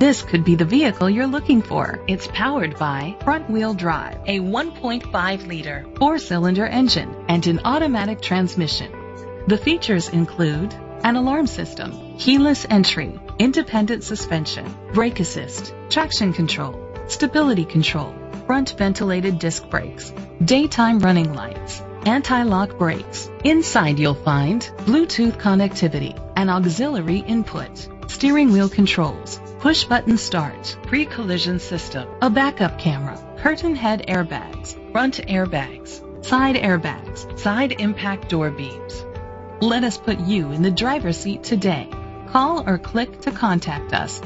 This could be the vehicle you're looking for. It's powered by front-wheel drive, a 1.5-liter 4-cylinder engine, and an automatic transmission. The features include an alarm system, keyless entry, independent suspension, brake assist, traction control, stability control, front ventilated disc brakes, daytime running lights, anti-lock brakes. Inside you'll find Bluetooth connectivity, an auxiliary input, steering wheel controls, push-button start, pre-collision system, a backup camera, curtain head airbags, front airbags, side impact door beams. Let us put you in the driver's seat today. Call or click to contact us.